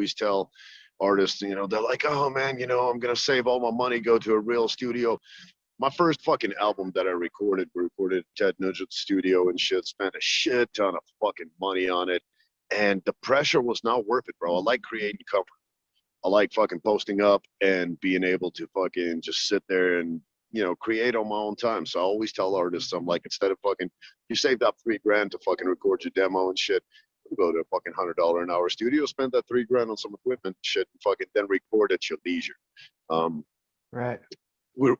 always tell artists, you know, they're like, oh man, you know, I'm going to save all my money, go to a real studio. My first fucking album that I recorded, we recorded at Ted Nugent's studio and shit, spent a shit ton of fucking money on it. And the pressure was not worth it, bro. I like creating cover. I like fucking posting up and being able to fucking just sit there and, you know, create on my own time. So I always tell artists, I'm like, instead of fucking, you saved up $3,000 to fucking record your demo and shit, go to a fucking $100 an hour studio, spend that $3,000 on some equipment and shit, and fucking then record at your leisure. Right.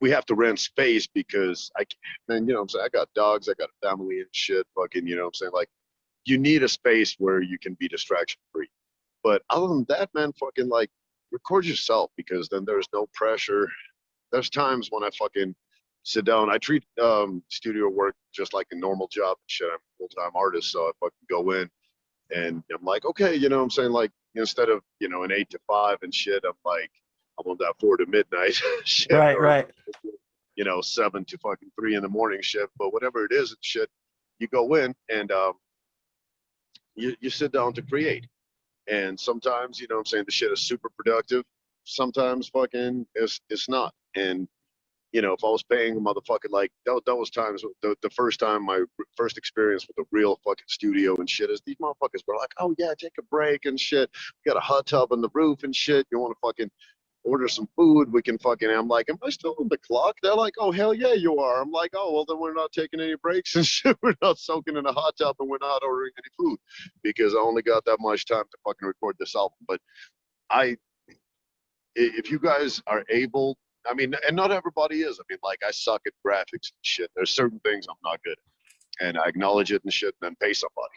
We have to rent space because I can't, and you know what I'm saying, I got dogs, I got a family and shit, fucking, you know what I'm saying? Like, you need a space where you can be distraction free. But other than that, man, fucking like record yourself, because then there's no pressure. There's times when I fucking sit down. I treat studio work just like a normal job and shit. I'm a full-time artist, so I fucking go in and I'm like, okay, you know what I'm saying? Like, instead of, you know, an 8 to 5 and shit, I'm like, I'm on that 4 to midnight shit. Right, or, right. You know, 7 to fucking 3 in the morning shit. But whatever it is and shit, you go in and you sit down to create. And sometimes, you know what I'm saying, the shit is super productive. Sometimes fucking it's not. And, you know, if I was paying a motherfucker, like that was times, the first time, my first experience with a real fucking studio and shit is these motherfuckers were like, oh yeah, take a break and shit. We got a hot tub on the roof and shit. You want to fucking order some food? We can fucking, I'm like, am I still on the clock? They're like, oh, hell yeah, you are. I'm like, oh, well, then we're not taking any breaks and shit. We're not soaking in a hot tub and we're not ordering any food because I only got that much time to fucking record this album. But if you guys are able, I mean, and not everybody is. I mean, like, I suck at graphics and shit. There's certain things I'm not good at, and I acknowledge it and shit, and then pay somebody.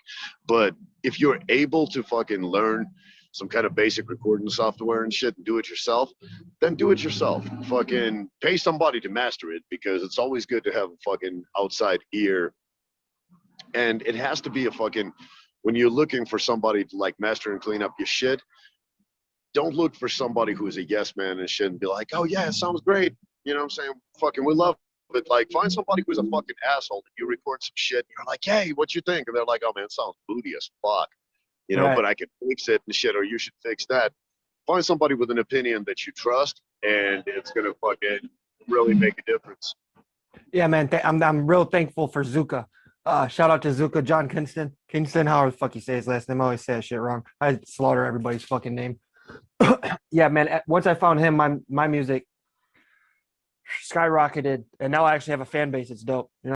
But if you're able to fucking learn some kind of basic recording software and shit and do it yourself, then do it yourself. Fucking pay somebody to master it, because it's always good to have a fucking outside ear. And it has to be a fucking, when you're looking for somebody to like master and clean up your shit, don't look for somebody who is a yes man and shit and be like, oh yeah, it sounds great. You know what I'm saying? Fucking we love it. Like, find somebody who's a fucking asshole that you record some shit and you're like, hey, what you think? And they're like, oh man, it sounds booty as fuck. You know, right. But I can fix it and shit, or you should fix that. Find somebody with an opinion that you trust, and it's going to fucking really make a difference. Yeah, man. I'm real thankful for Zuka. Shout out to Zuka, John Kingston. Kingston, however the fuck you say his last name. I always say that shit wrong. I slaughter everybody's fucking name. Yeah, man. Once I found him, my music skyrocketed, and now I actually have a fan base. It's dope. You know?